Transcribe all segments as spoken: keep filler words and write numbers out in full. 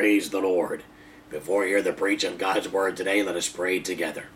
Praise the Lord. Before we hear the preaching of God's word today, let us pray together.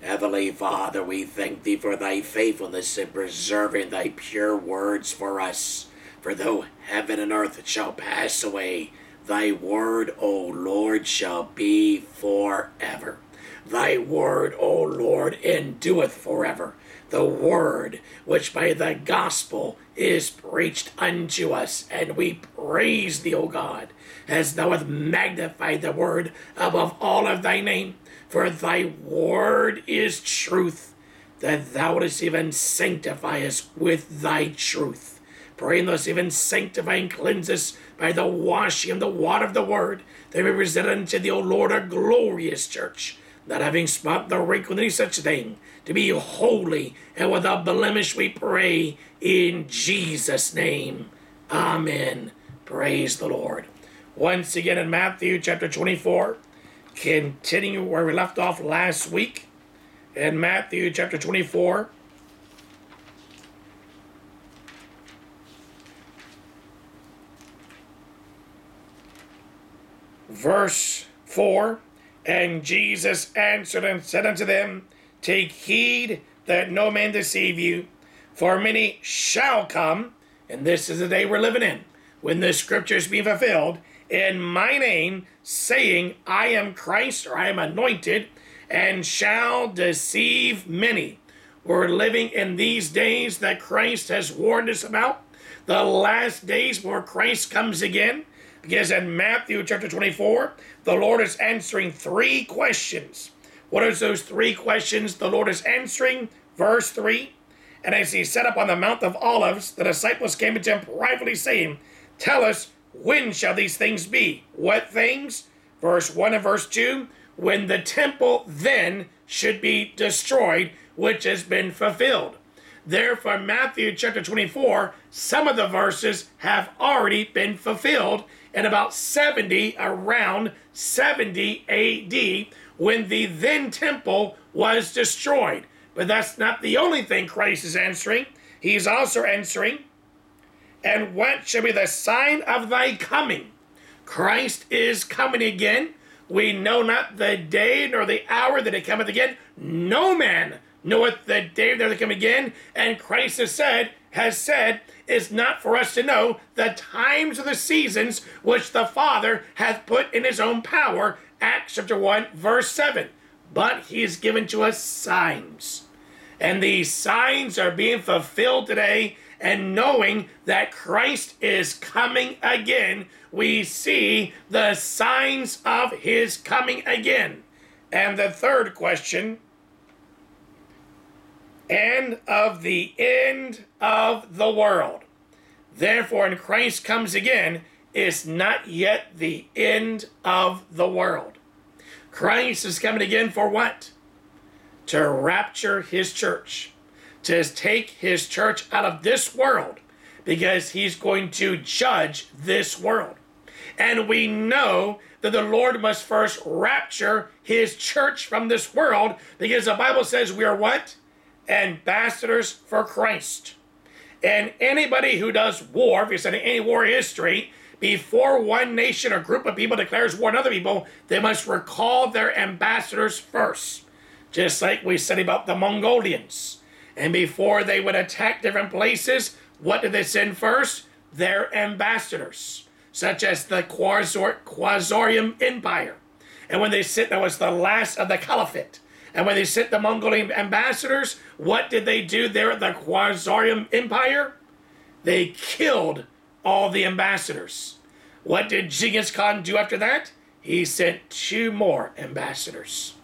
Heavenly Father, we thank Thee for Thy faithfulness in preserving Thy pure words for us. For though heaven and earth shall pass away, Thy word, O Lord, shall be forever. Thy word, O Lord, endureth forever. The word which by Thy gospel is preached unto us, and we praise Thee, O God, as Thou hast magnified the word above all of Thy name. For Thy word is truth, that Thou dost even sanctify us with Thy truth. Praying thus, even sanctify and cleanse us by the washing of the water of the word, that we present unto Thee, O Lord, a glorious church, not having spot nor wrinkle nor any such thing, to be holy and without blemish, we pray in Jesus' name. Amen. Praise the Lord. Once again in Matthew chapter twenty-four, continue where we left off last week, in Matthew chapter twenty-four. Verse four, and Jesus answered and said unto them, take heed that no man deceive you, for many shall come, and this is the day we're living in, when the scriptures be fulfilled, in my name, saying, I am Christ, or I am anointed, and shall deceive many. We're living in these days that Christ has warned us about, the last days before Christ comes again. Because in Matthew chapter twenty-four, the Lord is answering three questions. What are those three questions the Lord is answering? Verse three, and as he sat upon the Mount of Olives, the disciples came unto him privately, saying, tell us, when shall these things be? What things? Verse one and verse two, when the temple then should be destroyed, which has been fulfilled. Therefore, Matthew chapter twenty-four, some of the verses have already been fulfilled in about seventy, around seventy A D, when the then temple was destroyed. But that's not the only thing Christ is answering. He's also answering, and what shall be the sign of thy coming? Christ is coming again. We know not the day nor the hour that it cometh again. No man knoweth the day that it cometh again. And Christ has said, has said, it's not for us to know the times or the seasons which the Father hath put in his own power. Acts chapter one, verse seven. But he has given to us signs. And these signs are being fulfilled today. And knowing that Christ is coming again, we see the signs of his coming again. And the third question, and of the end of the world. Therefore, when Christ comes again, it's not yet the end of the world. Christ is coming again for what? To rapture his church. To take his church out of this world, because he's going to judge this world. And we know that the Lord must first rapture his church from this world, because the Bible says we are what? Ambassadors for Christ. And anybody who does war, if you're studying any war history, before one nation or group of people declares war on other people, they must recall their ambassadors first. Just like we study about the Mongolians. And before they would attack different places, what did they send first? Their ambassadors, such as the Khwarezmian Empire. And when they sent, that was the last of the caliphate. And when they sent the Mongolian ambassadors, what did they do there at the Khwarezmian Empire? They killed all the ambassadors. What did Genghis Khan do after that? He sent two more ambassadors.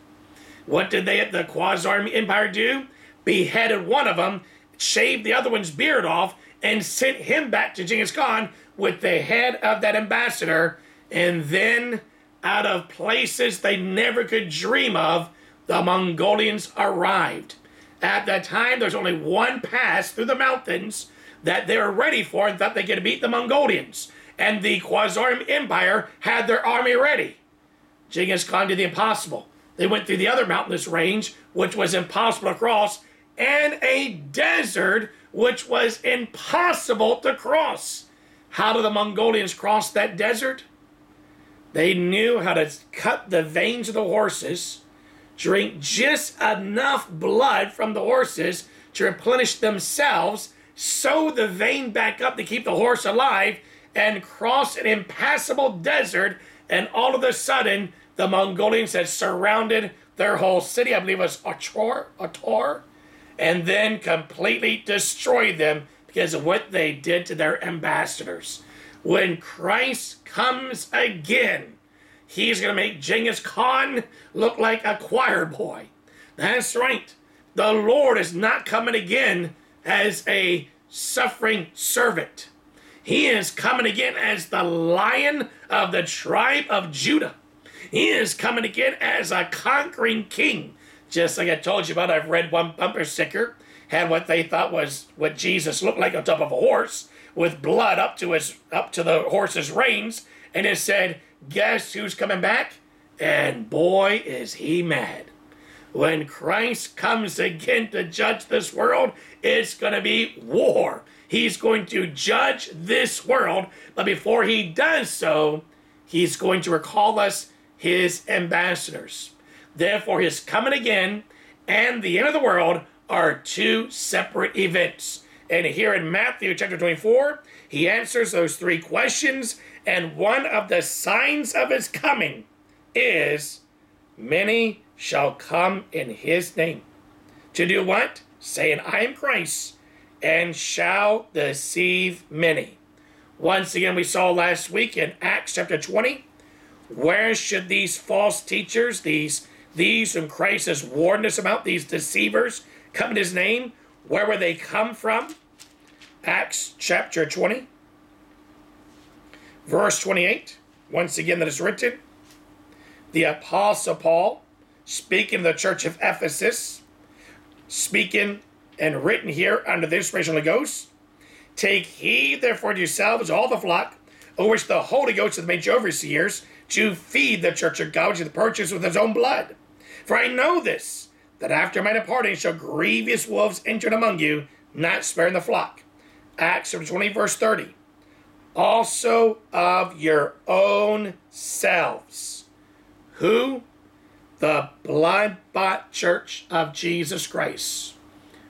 What did they at the Khwarezmian Empire do? Beheaded one of them, shaved the other one's beard off, and sent him back to Genghis Khan with the head of that ambassador. And then, out of places they never could dream of, the Mongolians arrived. At that time, there's only one pass through the mountains that they were ready for and thought they could beat the Mongolians. And the Khwarezmian Empire had their army ready. Genghis Khan did the impossible. They went through the other mountainous range, which was impossible to cross, and a desert which was impossible to cross. How did the Mongolians cross that desert? They knew how to cut the veins of the horses, drink just enough blood from the horses to replenish themselves, sew the vein back up to keep the horse alive, and cross an impassable desert. And all of a sudden, the Mongolians had surrounded their whole city. I believe it was Ator, Ator, and then completely destroyed them because of what they did to their ambassadors. When Christ comes again, he's going to make Genghis Khan look like a choir boy. That's right. The Lord is not coming again as a suffering servant. He is coming again as the Lion of the tribe of Judah. He is coming again as a conquering king. Just like I told you about, I've read one bumper sticker, had what they thought was what Jesus looked like on top of a horse with blood up to his up to the horse's reins, and it said, "Guess who's coming back?" And boy, is he mad. When Christ comes again to judge this world, it's going to be war. He's going to judge this world, but before he does so, he's going to recall us his ambassadors. Therefore, his coming again and the end of the world are two separate events. And here in Matthew chapter twenty-four, he answers those three questions. And one of the signs of his coming is many shall come in his name. To do what? Saying, I am Christ, and shall deceive many. Once again, we saw last week in Acts chapter twenty, where should these false teachers, these these whom Christ has warned us about, these deceivers, come in his name? Where would they come from? Acts chapter twenty, verse twenty-eight. Once again, that is written, the Apostle Paul, speaking to the church of Ephesus, speaking and written here under the inspiration of the Holy Ghost, take heed therefore to yourselves all the flock, over which the Holy Ghost hath made you overseers, to feed the church of God, which hath purchased with his own blood. For I know this, that after my departing shall grievous wolves enter among you, not sparing the flock. Acts twenty, verse thirty. Also of your own selves. Who? The blood-bought church of Jesus Christ.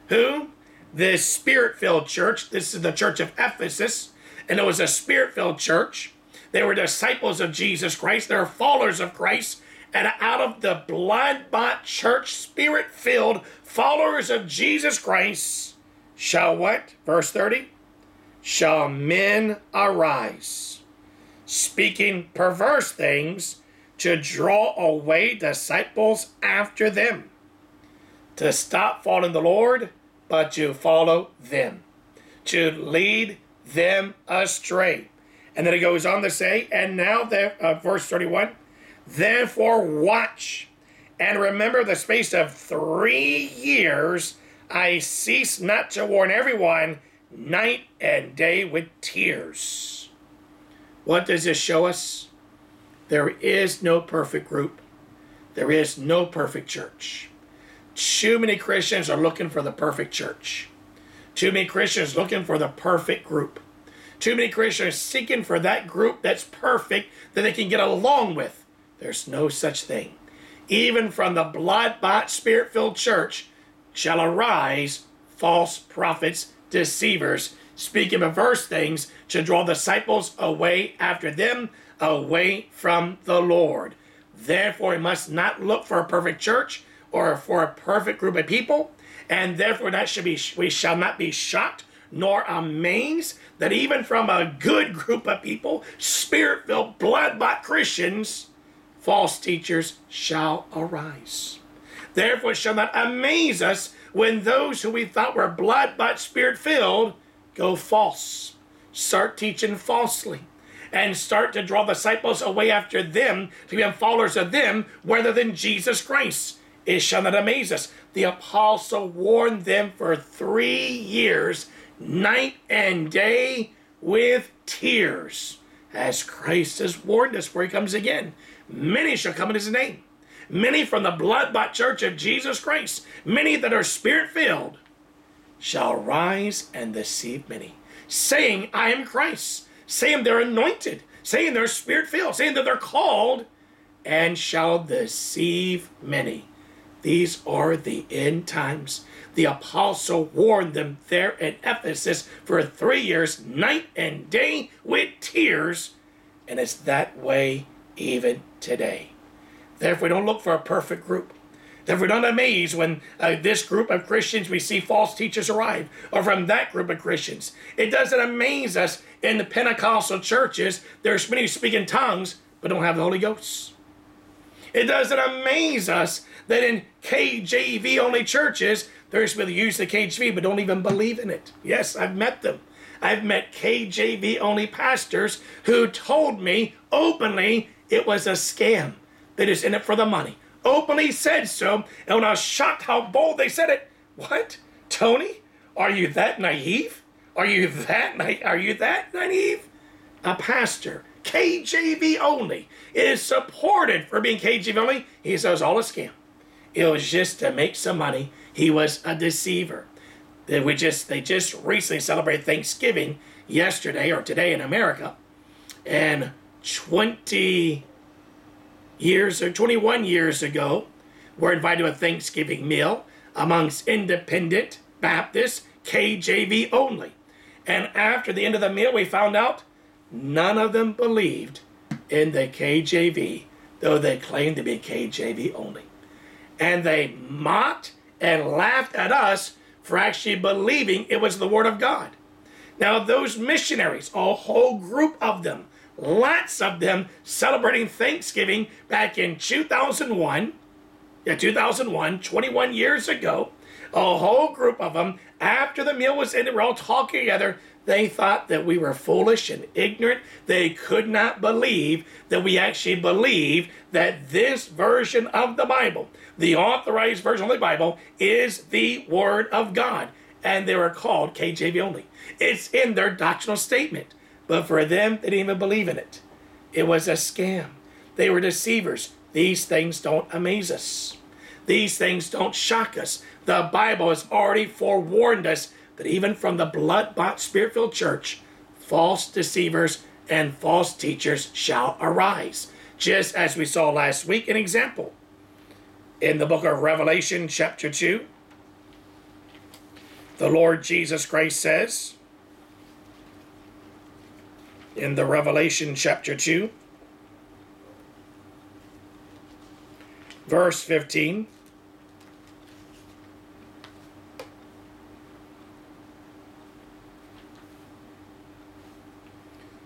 Who? This spirit-filled church. This is the church of Ephesus. And it was a spirit-filled church. They were disciples of Jesus Christ. They were followers of Christ. And out of the blood-bought church, spirit-filled followers of Jesus Christ, shall what? Verse thirty. Shall men arise, speaking perverse things, to draw away disciples after them. To stop following the Lord, but to follow them. To lead them astray. And then it goes on to say, and now, there, uh, verse thirty-one, therefore watch and remember the space of three years I cease not to warn everyone night and day with tears. What does this show us? There is no perfect group. There is no perfect church. Too many Christians are looking for the perfect church. Too many Christians looking for the perfect group. Too many Christians seeking for that group that's perfect that they can get along with. There's no such thing. Even from the blood-bought, spirit-filled church shall arise false prophets, deceivers, speaking perverse things to draw disciples away after them, away from the Lord. Therefore, we must not look for a perfect church or for a perfect group of people, and therefore that should be we shall not be shocked nor amazed that even from a good group of people, spirit-filled, blood-bought Christians, false teachers shall arise. Therefore, it shall not amaze us when those who we thought were blood-bought, spirit-filled go false, start teaching falsely, and start to draw disciples away after them, to become followers of them, rather than Jesus Christ. It shall not amaze us. The apostle warned them for three years, night and day, with tears, as Christ has warned us where he comes again. Many shall come in his name. Many from the blood-bought church of Jesus Christ, many that are spirit-filled, shall rise and deceive many, saying, I am Christ. Saying they're anointed, saying they're spirit-filled, saying that they're called, and shall deceive many. These are the end times. The apostle warned them there in Ephesus for three years, night and day, with tears. And it's that way even today. Therefore, don't look for a perfect group. Therefore, don't amaze when uh, this group of Christians, we see false teachers arrive, or from that group of Christians. It doesn't amaze us in the Pentecostal churches. There's many who speak in tongues, but don't have the Holy Ghost. It doesn't amaze us that in K J V only churches, there's people who use the K J V but don't even believe in it. Yes, I've met them. I've met K J V only pastors who told me openly it was a scam. They're just in it for the money. Openly said so, and when I was shocked how bold they said it. What? Tony, are you that naive? Are you that na- Are you that naive? A pastor, K J V only, is supported for being K J V only. He says it was all a scam. It was just to make some money. He was a deceiver. They, we just, they just recently celebrated Thanksgiving yesterday or today in America. And twenty years or twenty-one years ago, we're invited to a Thanksgiving meal amongst independent Baptists, K J V only. And after the end of the meal, we found out none of them believed in the K J V, though they claimed to be K J V only. And they mocked and laughed at us for actually believing it was the Word of God. Now those missionaries, a whole group of them, lots of them celebrating Thanksgiving back in two thousand one, yeah, two thousand one, twenty-one years ago, a whole group of them, after the meal was ended, we're all talking together, they thought that we were foolish and ignorant. They could not believe that we actually believe that this version of the Bible, the authorized version of the Bible, is the Word of God. And they were called K J V only. It's in their doctrinal statement. But for them, they didn't even believe in it. It was a scam. They were deceivers. These things don't amaze us. These things don't shock us. The Bible has already forewarned us that even from the blood-bought, spirit-filled church, false deceivers and false teachers shall arise. Just as we saw last week, an example. In the book of Revelation, chapter two, the Lord Jesus Christ says, in the Revelation, chapter two, verse fifteen,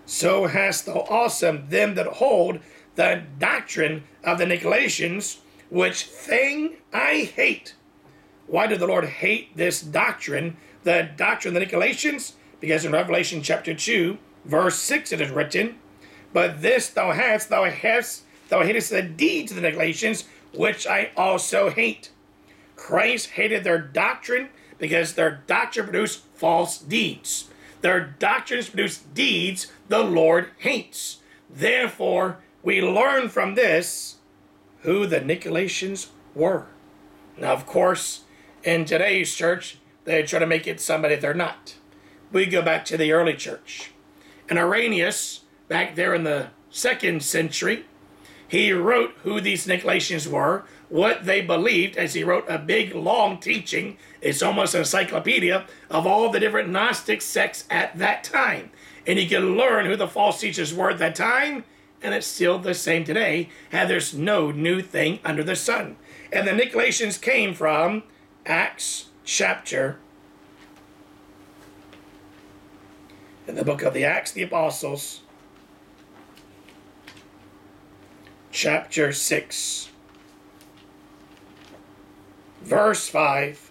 so hast thou also them that hold the doctrine of the Nicolaitans, which thing I hate. Why did the Lord hate this doctrine, the doctrine of the Nicolaitans? Because in Revelation chapter two, verse six, it is written, but this thou hast, thou hast, thou hatest the deeds of the Nicolaitans, which I also hate. Christ hated their doctrine because their doctrine produced false deeds. Their doctrines produce deeds the Lord hates. Therefore, we learn from this who the Nicolaitans were. Now, of course, in today's church, they try to make it somebody they're not. We go back to the early church. And Irenaeus, back there in the second century, he wrote who these Nicolaitans were, what they believed, as he wrote a big, long teaching. It's almost an encyclopedia of all the different Gnostic sects at that time. And you can learn who the false teachers were at that time, and it's still the same today, and there's no new thing under the sun. And the Nicolaitans came from Acts chapter, in the book of the Acts, the Apostles, chapter six. Verse five,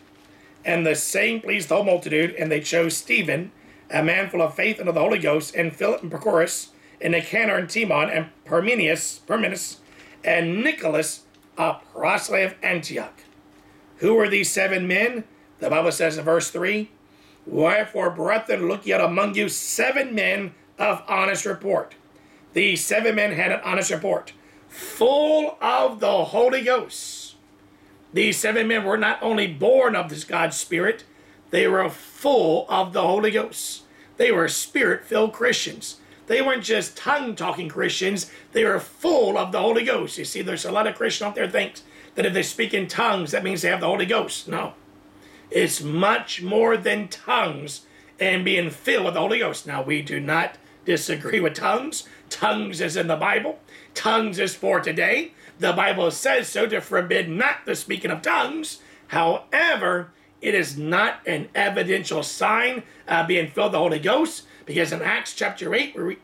and the same pleased the whole multitude, and they chose Stephen, a man full of faith and of the Holy Ghost, and Philip and Prochorus, and Nicanor and Timon, and Parmenius, Parmenas, and Nicholas, a proselyte of Antioch. Who were these seven men? The Bible says in verse three, wherefore, brethren, look ye out among you seven men of honest report. These seven men had an honest report, full of the Holy Ghost. These seven men were not only born of this God's Spirit, they were full of the Holy Ghost. They were Spirit-filled Christians. They weren't just tongue-talking Christians. They were full of the Holy Ghost. You see, there's a lot of Christians out there that think that if they speak in tongues, that means they have the Holy Ghost. No. It's much more than tongues and being filled with the Holy Ghost. Now, we do not disagree with tongues. Tongues is in the Bible. Tongues is for today. The Bible says so to forbid not the speaking of tongues. However, it is not an evidential sign of being filled with the Holy Ghost, because in Acts chapter eight, we re-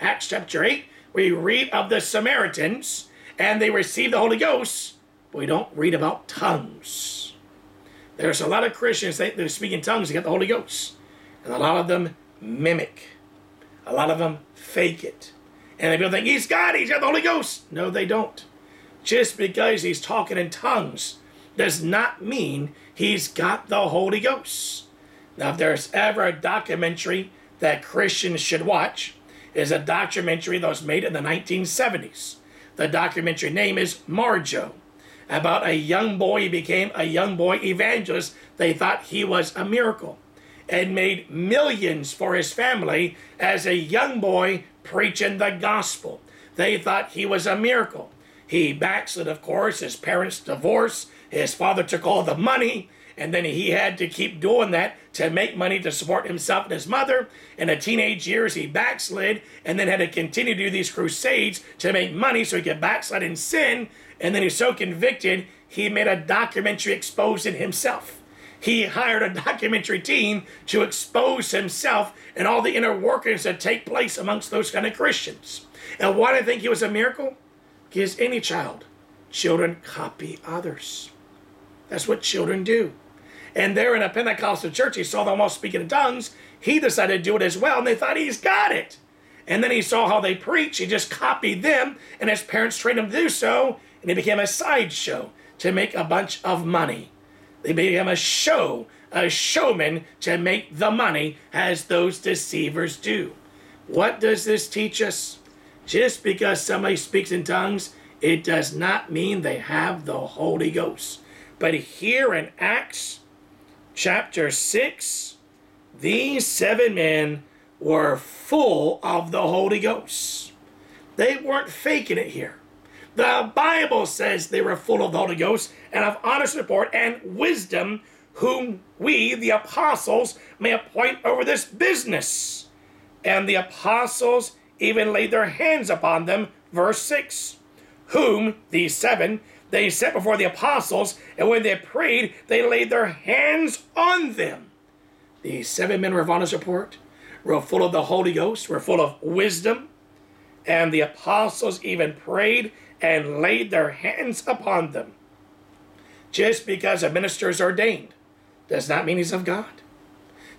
Acts chapter eight, we read of the Samaritans and they received the Holy Ghost. But we don't read about tongues. There's a lot of Christians that they speak in tongues to get the Holy Ghost, and a lot of them mimic. A lot of them fake it. And people think, he's God, he's got the Holy Ghost. No, they don't. Just because he's talking in tongues does not mean he's got the Holy Ghost. Now, if there's ever a documentary that Christians should watch, is a documentary that was made in the nineteen seventies. The documentary name is Marjo, about a young boy. He became a young boy evangelist. They thought he was a miracle, and made millions for his family as a young boy preaching the gospel. They thought he was a miracle. He backslid, of course. His parents divorced. His father took all the money, and then he had to keep doing that to make money to support himself and his mother. In the teenage years, he backslid, and then had to continue to do these crusades to make money so he could backslide in sin. And then he's so convicted, he made a documentary exposing himself. He hired a documentary team to expose himself and all the inner workings that take place amongst those kind of Christians. And why do I think he was a miracle? Because any child, children copy others. That's what children do. And there in a Pentecostal church, he saw them all speaking in tongues. He decided to do it as well, and they thought he's got it. And then he saw how they preach. He just copied them, and his parents trained him to do so, and it became a sideshow to make a bunch of money. They became a show, a showman to make the money, as those deceivers do. What does this teach us? Just because somebody speaks in tongues, it does not mean they have the Holy Ghost. But here in Acts chapter six, these seven men were full of the Holy Ghost. They weren't faking it here. The Bible says they were full of the Holy Ghost and of honest report and wisdom, whom we, the apostles, may appoint over this business. And the apostles even laid their hands upon them, verse six, whom, these seven, they set before the apostles, and when they prayed, they laid their hands on them. These seven men were of honest report, were full of the Holy Ghost, were full of wisdom, and the apostles even prayed and laid their hands upon them. Just because a minister is ordained does not mean he's of God.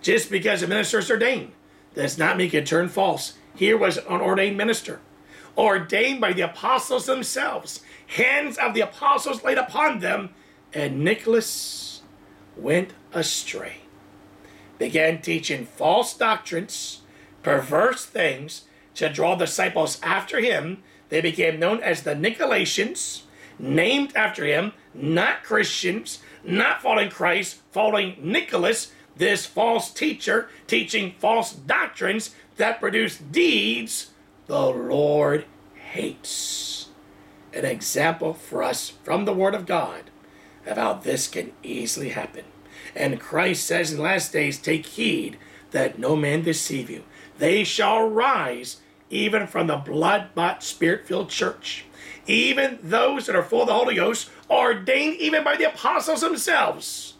Just because a minister is ordained does not mean he can turn false. Here was an ordained minister, ordained by the apostles themselves, hands of the apostles laid upon them, and Nicholas went astray, began teaching false doctrines, perverse things, to draw disciples after him. They became known as the Nicolaitans, named after him, not Christians, not following Christ, following Nicholas, this false teacher, teaching false doctrines that produce deeds the Lord hates. An example for us from the Word of God of how this can easily happen. And Christ says in the last days, take heed that no man deceive you. They shall rise even from the blood-bought, spirit-filled church. Even those that are full of the Holy Ghost, ordained even by the apostles themselves,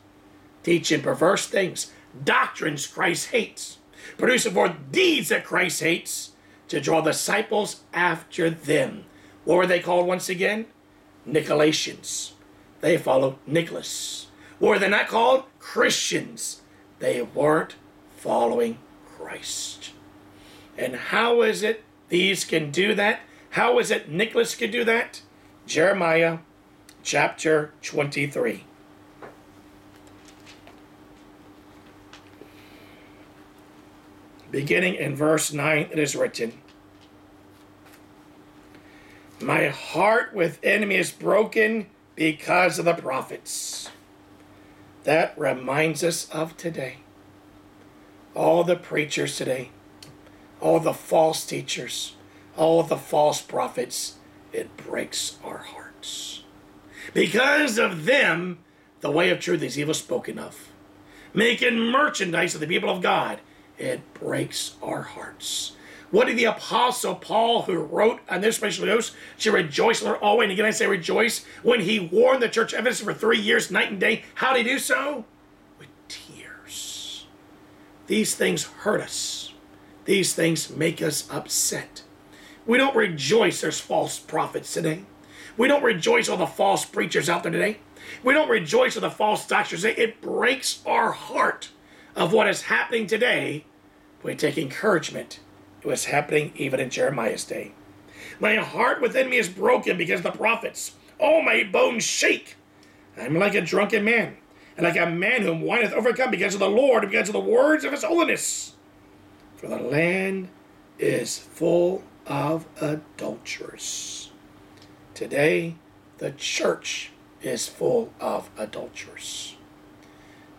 teaching perverse things, doctrines Christ hates, producing forth deeds that Christ hates, to draw disciples after them. What were they called once again? Nicolaitans. They followed Nicholas. What were they not called? Christians. They weren't following Christ. And how is it these can do that? How is it Nicholas could do that? Jeremiah chapter twenty-three. Beginning in verse nine, it is written, my heart within me is broken because of the prophets. That reminds us of today. All the preachers today, all the false teachers, all the false prophets. It breaks our hearts. Because of them, the way of truth is evil spoken of. Making merchandise of the people of God, it breaks our hearts. What did the Apostle Paul, who wrote on this special dose, she rejoiced in her always, and again I say rejoice, when he warned the church of Ephesus for three years, night and day, how did he do so? With tears. These things hurt us. These things make us upset. We don't rejoice there's false prophets today. We don't rejoice all the false preachers out there today. We don't rejoice at the false doctrines. It breaks our heart of what is happening today. We take encouragement. It was happening even in Jeremiah's day. My heart within me is broken because of the prophets. All my bones shake. I'm like a drunken man, and like a man whom wine hath overcome, because of the Lord, because of the words of his holiness. For the land is full of adulterers. Today, the church is full of adulterers.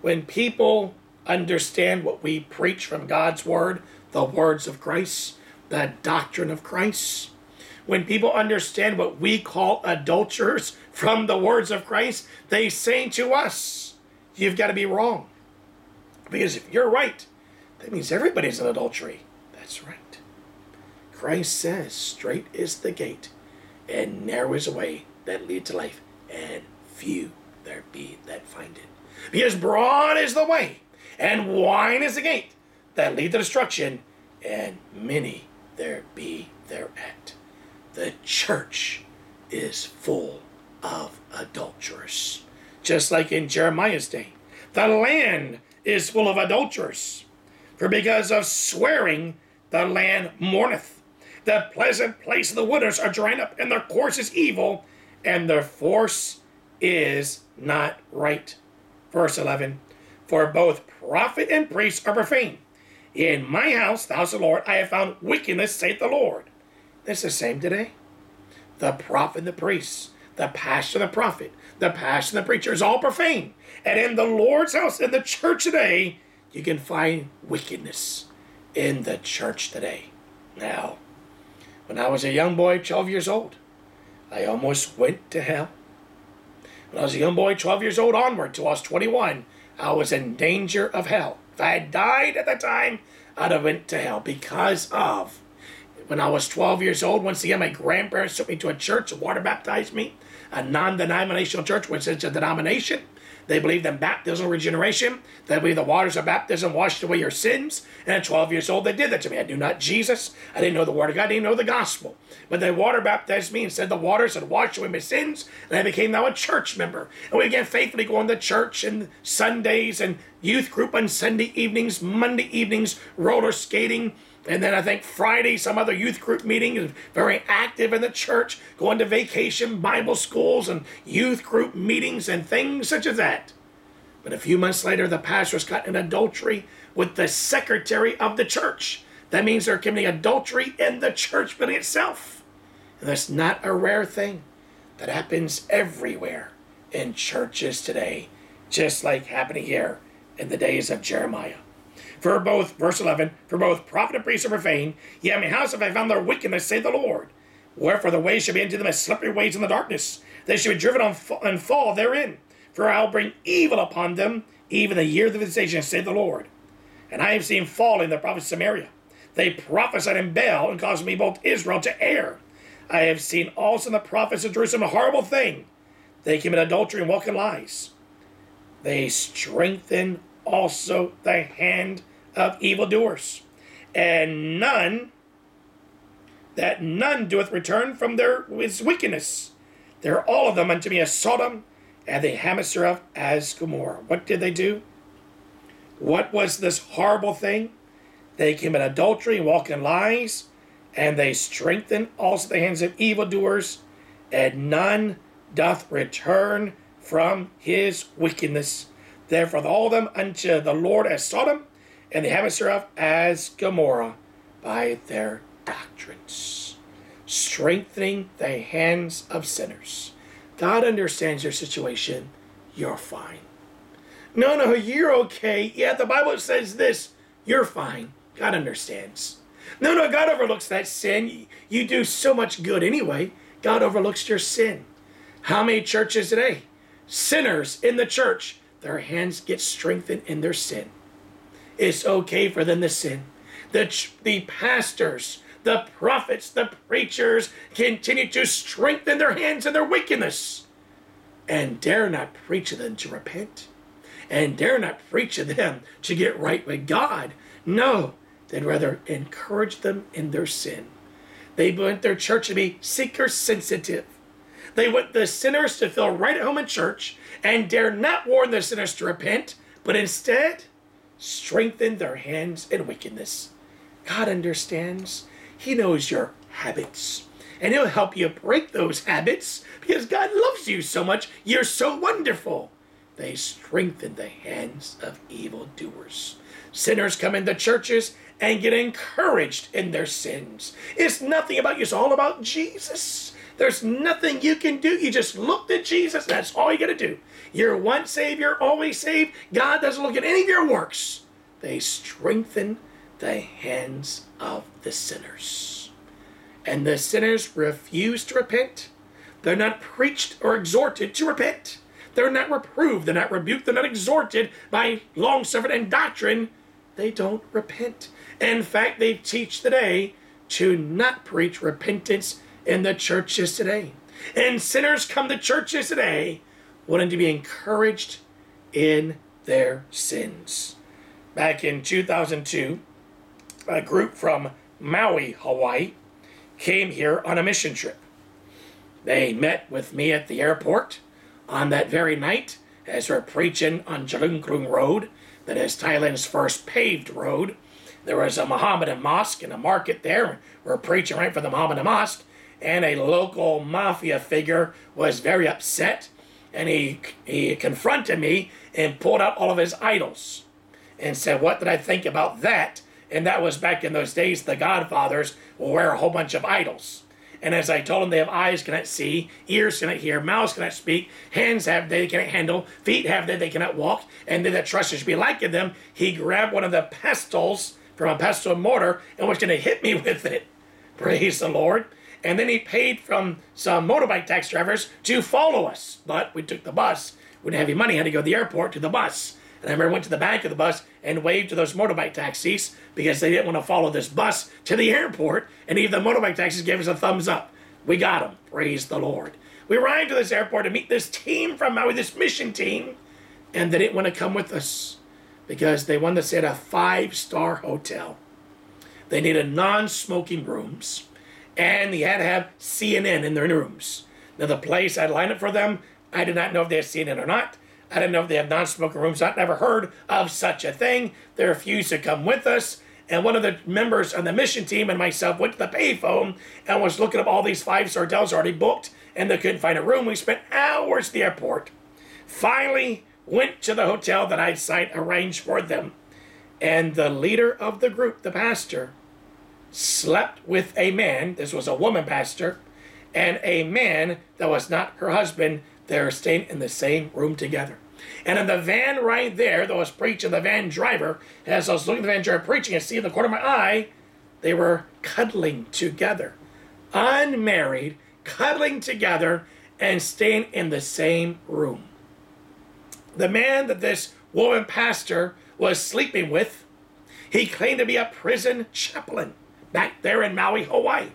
When people understand what we preach from God's word, the words of Christ, the doctrine of Christ, when people understand what we call adulterers from the words of Christ, they say to us, you've got to be wrong. Because if you're right, that means everybody's in adultery. That's right. Christ says, straight is the gate, and narrow is the way that leads to life, and few there be that find it. Because broad is the way, and wide is the gate that lead to destruction, and many there be thereat. The church is full of adulterers. Just like in Jeremiah's day, the land is full of adulterers. For because of swearing, the land mourneth. The pleasant place of the wilderness are dried up, and their course is evil, and their force is not right. Verse eleven, for both prophet and priest are profane. In my house, the house of the Lord, I have found wickedness, saith the Lord. It's the same today. The prophet and the priest, the pastor and the prophet, the pastor and the preacher is all profane. And in the Lord's house, in the church today, you can find wickedness in the church today. Now, when I was a young boy, twelve years old, I almost went to hell. When I was a young boy, twelve years old onward, till I was twenty-one, I was in danger of hell. If I had died at that time, I'd have went to hell because of, when I was twelve years old, once again, my grandparents took me to a church, water baptized me, a non-denominational church, which is a denomination. They believed in baptismal regeneration. They believe the waters of baptism washed away your sins. And at twelve years old, they did that to me. I knew not Jesus. I didn't know the Word of God. I didn't know the gospel. But they water baptized me and said the waters had washed away my sins. And I became now a church member. And we began faithfully going to church and Sundays and youth group on Sunday evenings, Monday evenings, roller skating. And then I think Friday, some other youth group meeting, very active in the church, going to vacation, Bible schools, and youth group meetings and things such as that. But a few months later, the pastor was caught in adultery with the secretary of the church. That means they're committing adultery in the church building itself. And that's not a rare thing. That happens everywhere in churches today, just like happening here in the days of Jeremiah. For both, verse eleven, for both prophet and priest are profane, yet in my house have I found their wickedness, saith the Lord. Wherefore the ways shall be unto them as slippery ways in the darkness. They shall be driven on and fall therein. For I will bring evil upon them, even the year of the visitation, saith the Lord. And I have seen falling the prophets of Samaria. They prophesied in Baal, and caused me both Israel to err. I have seen also the prophets of Jerusalem a horrible thing. They commit adultery and walk in lies. They strengthen also the hand of evildoers, and none, that none doeth return from their his wickedness. They are all of them unto me as Sodom, and the hamster thereof as Gomorrah. What did they do? What was this horrible thing? They commit adultery, walk in lies, and they strengthen also the hands of evildoers, and none doth return from his wickedness. Therefore all of them unto the Lord as Sodom, and the habits thereof as Gomorrah, by their doctrines, strengthening the hands of sinners. God understands your situation. You're fine. No, no, you're okay. Yeah, the Bible says this. You're fine. God understands. No, no, God overlooks that sin. You do so much good anyway. God overlooks your sin. How many churches today? Sinners in the church, their hands get strengthened in their sin. It's okay for them to sin. The, ch the pastors, the prophets, the preachers continue to strengthen their hands in their wickedness. And dare not preach to them to repent. And dare not preach to them to get right with God. No, they'd rather encourage them in their sin. They want their church to be seeker sensitive. They want the sinners to feel right at home in church and dare not warn the sinners to repent, but instead strengthen their hands in wickedness. God understands. He knows your habits. And He'll help you break those habits because God loves you so much. You're so wonderful. They strengthen the hands of evildoers. Sinners come into churches and get encouraged in their sins. It's nothing about you. It's all about Jesus. There's nothing you can do. You just look to Jesus. That's all you got to do. You're once saved, you're always saved. God doesn't look at any of your works. They strengthen the hands of the sinners. And the sinners refuse to repent. They're not preached or exhorted to repent. They're not reproved. They're not rebuked. They're not exhorted by long-suffering and doctrine. They don't repent. In fact, they teach today to not preach repentance in the churches today. And sinners come to churches today wanting to be encouraged in their sins. Back in two thousand two, a group from Maui, Hawaii, came here on a mission trip. They met with me at the airport on that very night as we're preaching on Jalungkrung Road, that is Thailand's first paved road. There was a Mohammedan mosque and a market there. We're preaching right for the Mohammedan mosque. And a local mafia figure was very upset, and he, he confronted me and pulled out all of his idols and said, what did I think about that? And that was back in those days, the Godfathers will wear a whole bunch of idols. And as I told him, they have eyes cannot see, ears cannot hear, mouths cannot speak, hands have they cannot handle, feet have they they cannot walk, and they that trust should be like in them, he grabbed one of the pestles from a pestle and mortar and was going to hit me with it. Praise the Lord. And then he paid from some motorbike taxi drivers to follow us. But we took the bus. We didn't have any money. I had to go to the airport to the bus. And I remember I went to the back of the bus and waved to those motorbike taxis because they didn't want to follow this bus to the airport. And even the motorbike taxis gave us a thumbs up. We got them. Praise the Lord. We arrived to this airport to meet this team from Maui, this mission team. And they didn't want to come with us because they wanted to stay at a five-star hotel. They needed non-smoking rooms. And they had to have C N N in their rooms. Now, the place I'd line up for them, I did not know if they had C N N or not. I didn't know if they had non-smoking rooms. I'd never heard of such a thing. They refused to come with us. And one of the members on the mission team and myself went to the payphone and was looking up all these five-star hotels already booked, and they couldn't find a room. We spent hours at the airport. Finally, went to the hotel that I'd signed arranged for them. And the leader of the group, the pastor, slept with a man. This was a woman pastor, and a man that was not her husband. They were staying in the same room together. And in the van right there that was preaching, the van driver, as I was looking at the van driver preaching and seeing in the corner of my eye, they were cuddling together, unmarried, cuddling together, and staying in the same room. The man that this woman pastor was sleeping with, he claimed to be a prison chaplain back there in Maui, Hawaii.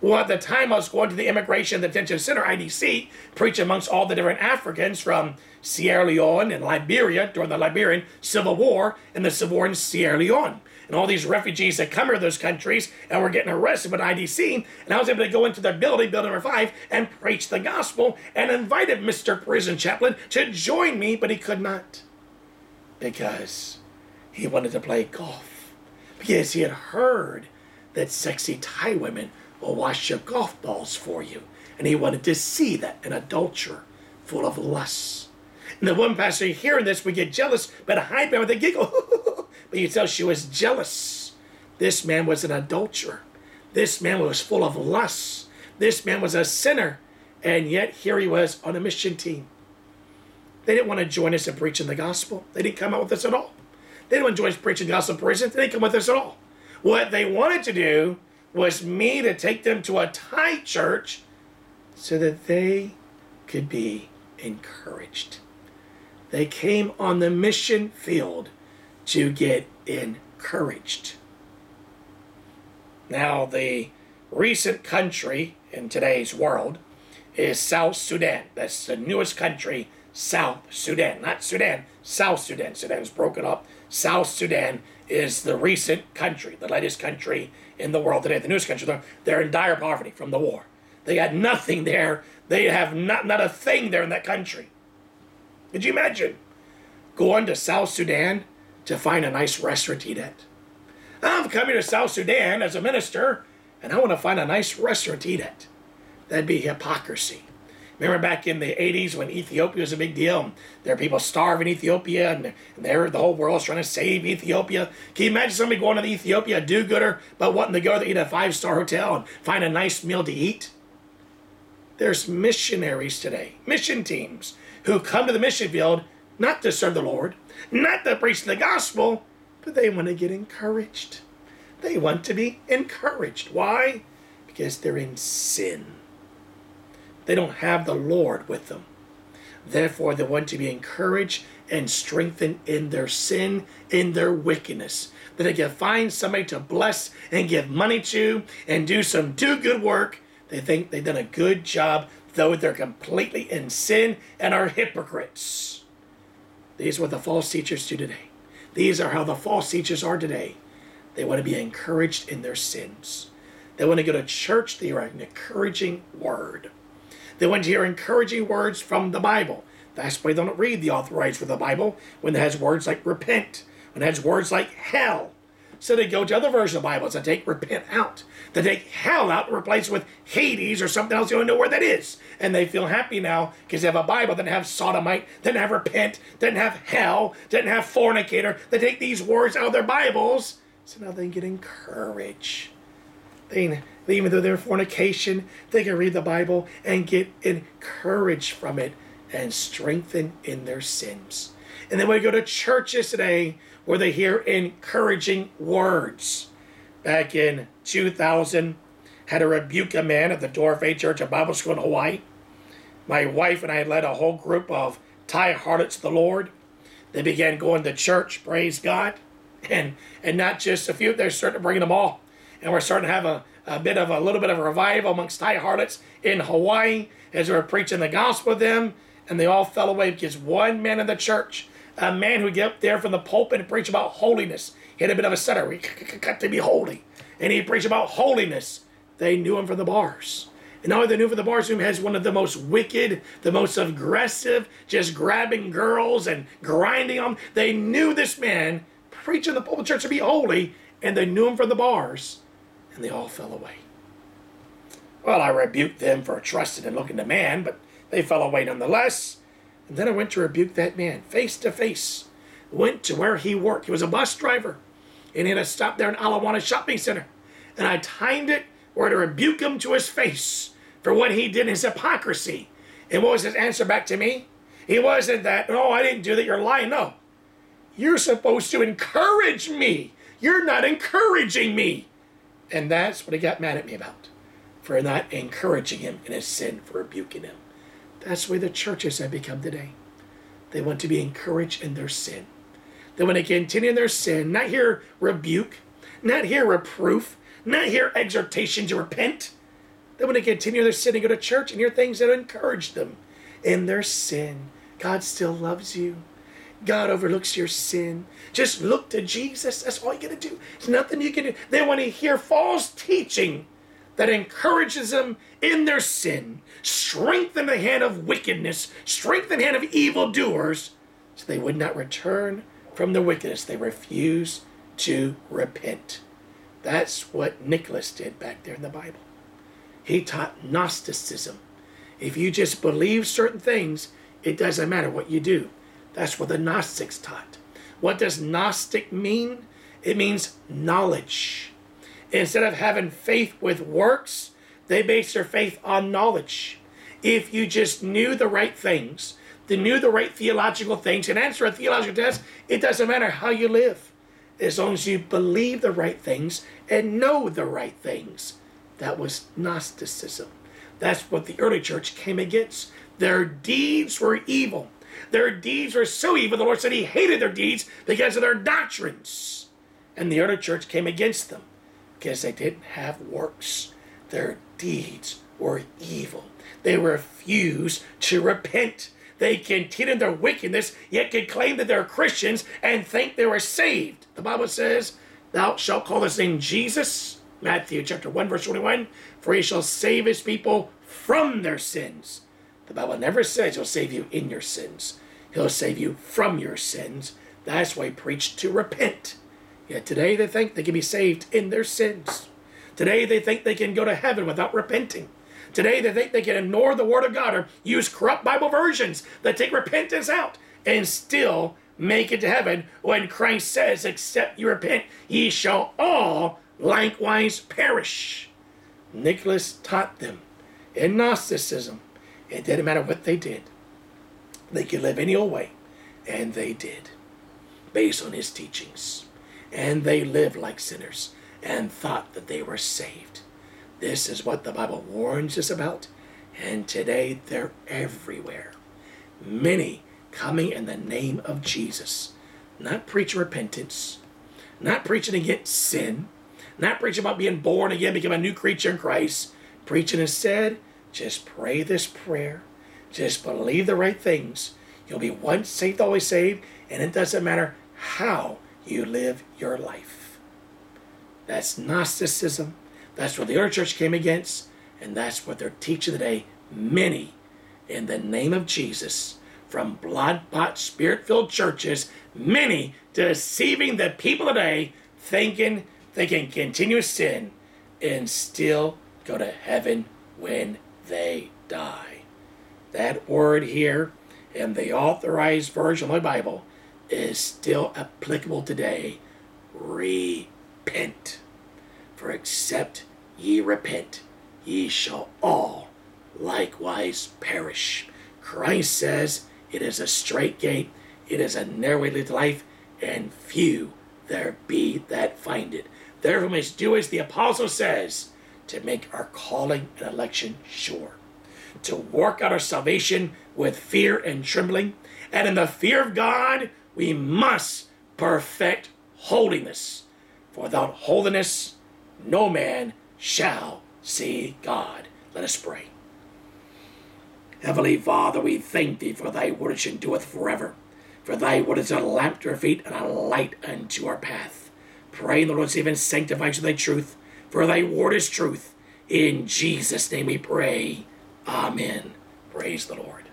Well, at the time I was going to the Immigration Detention Center, I D C, preach amongst all the different Africans from Sierra Leone and Liberia during the Liberian Civil War and the Civil War in Sierra Leone. And all these refugees that come to those countries and were getting arrested with I D C. And I was able to go into the building, building number five, and preach the gospel and invited Mister Prison Chaplain to join me, but he could not because he wanted to play golf. Because he had heard that sexy Thai women will wash your golf balls for you. And he wanted to see that, an adulterer full of lust. And the woman pastor hearing this would get jealous, but hide behind with a giggle. But you tell she was jealous. This man was an adulterer. This man was full of lust. This man was a sinner. And yet here he was on a mission team. They didn't want to join us in preaching the gospel. They didn't come out with us at all. They didn't want to join us preaching the gospel in prison. They didn't come with us at all. What they wanted to do was me to take them to a Thai church so that they could be encouraged. They came on the mission field to get encouraged. Now, the recent country in today's world is South Sudan. That's the newest country, South Sudan. Not Sudan, South Sudan. Sudan is broken up. South Sudan is the recent country, the latest country in the world today, the newest country. They're, they're in dire poverty from the war. They got nothing there. They have not, not a thing there in that country. Could you imagine going to South Sudan to find a nice restaurant to eat at? I'm coming to South Sudan as a minister, and I want to find a nice restaurant to eat at. That'd be hypocrisy. Remember back in the eighties when Ethiopia was a big deal, and there are people starving in Ethiopia, and there the whole world's trying to save Ethiopia. Can you imagine somebody going to Ethiopia, a do-gooder, but wanting to go to eat at a five-star hotel and find a nice meal to eat? There's missionaries today, mission teams, who come to the mission field not to serve the Lord, not to preach the gospel, but they want to get encouraged. They want to be encouraged. Why? Because they're in sin. They don't have the Lord with them. Therefore, they want to be encouraged and strengthened in their sin, in their wickedness. That they can find somebody to bless and give money to and do some do-good work. They think they've done a good job, though they're completely in sin and are hypocrites. These are what the false teachers do today. These are how the false teachers are today. They want to be encouraged in their sins. They want to go to church to hear an encouraging word. They want to hear encouraging words from the Bible. That's why they don't read the authorized for the Bible when it has words like repent, when it has words like hell. So they go to other versions of the Bible that take repent out. They take hell out and replace it with Hades or something else. You don't know where that is. And they feel happy now because they have a Bible that doesn't have sodomite, doesn't have repent, doesn't have hell, doesn't have fornicator. They take these words out of their Bibles so now they can get encouraged. They, even though they're fornication, they can read the Bible and get encouraged from it and strengthened in their sins. And then we go to churches today where they hear encouraging words. Back in two thousand, had to rebuke a man at the Dorfay Church of Bible School in Hawaii. My wife and I led a whole group of Thai harlots to the Lord. They began going to church, praise God. And and not just a few, they're starting to bring them all. And we're starting to have a, a bit of a little bit of a revival amongst Thai harlots in Hawaii as we were preaching the gospel to them. And they all fell away because one man in the church, a man who get up there from the pulpit and preach about holiness, he had a bit of a stutter. He got to be holy. And he preached about holiness. They knew him from the bars. And not only they knew him from the bars, who has one of the most wicked, the most aggressive, just grabbing girls and grinding them. They knew this man preaching the pulpit church to be holy, and they knew him from the bars, and they all fell away. Well, I rebuked them for trusting and looking to man, but they fell away nonetheless. And then I went to rebuke that man face to face. Went to where he worked. He was a bus driver. And he had a stop there in Alawana Shopping Center. And I timed it where to rebuke him to his face for what he did in his hypocrisy. And what was his answer back to me? He wasn't that, oh, I didn't do that, you're lying. No. You're supposed to encourage me. You're not encouraging me. And that's what he got mad at me about, for not encouraging him in his sin, for rebuking him. That's the way the churches have become today. They want to be encouraged in their sin. They want to continue in their sin, not hear rebuke, not hear reproof, not hear exhortation to repent. They want to continue their sin and go to church and hear things that encourage them in their sin. God still loves you. God overlooks your sin. Just look to Jesus. That's all you got to do. There's nothing you can do. They want to hear false teaching that encourages them in their sin. Strengthen the hand of wickedness. Strengthen the hand of evildoers, so they would not return from their wickedness. They refuse to repent. That's what Nicholas did back there in the Bible. He taught Gnosticism. If you just believe certain things, it doesn't matter what you do. That's what the Gnostics taught. What does Gnostic mean? It means knowledge. Instead of having faith with works, they base their faith on knowledge. If you just knew the right things, they knew the right theological things, and answer a theological test, it doesn't matter how you live. as long as you believe the right things and know the right things. That was Gnosticism. That's what the early church came against. Their deeds were evil. Their deeds were so evil, the Lord said he hated their deeds because of their doctrines. And the early church came against them because they didn't have works. Their deeds were evil. They refused to repent. They continued their wickedness, yet could claim that they're Christians and think they were saved. The Bible says, thou shalt call his name Jesus, Matthew chapter one, verse twenty-one, for he shall save his people from their sins. The Bible never says he'll save you in your sins. He'll save you from your sins. That's why he preached to repent. Yet today they think they can be saved in their sins. Today they think they can go to heaven without repenting. Today they think they can ignore the Word of God or use corrupt Bible versions that take repentance out and still make it to heaven when Christ says, except you repent, ye shall all likewise perish. Nicholas taught them in Gnosticism, it didn't matter what they did. They could live any old way, and they did, based on his teachings. And they lived like sinners and thought that they were saved. This is what the Bible warns us about, and today they're everywhere. Many coming in the name of Jesus, not preaching repentance, not preaching against sin, not preaching about being born again, become a new creature in Christ. Preaching instead, just pray this prayer, just believe the right things. You'll be once saved, always saved, and it doesn't matter how you live your life. That's Gnosticism. That's what the early church came against, and that's what they're teaching today. Many, in the name of Jesus, from blood-bought, spirit-filled churches, many deceiving the people today, thinking they can continue sin and still go to heaven when they die. That word here in the authorized version of the Bible is still applicable today. Repent. For except ye repent, ye shall all likewise perish. Christ says it is a straight gate, it is a narrow way to life, and few there be that find it. Therefore, we must do as the apostle says, to make our calling and election sure, to work out our salvation with fear and trembling, and in the fear of God we must perfect holiness. For without holiness no man shall see God. Let us pray. Heavenly Father, we thank thee for thy word which endureth forever. For thy word is a lamp to our feet and a light unto our path. Pray in the Lord, save and sanctify us with thy truth. For thy word is truth. In Jesus' name we pray. Amen. Praise the Lord.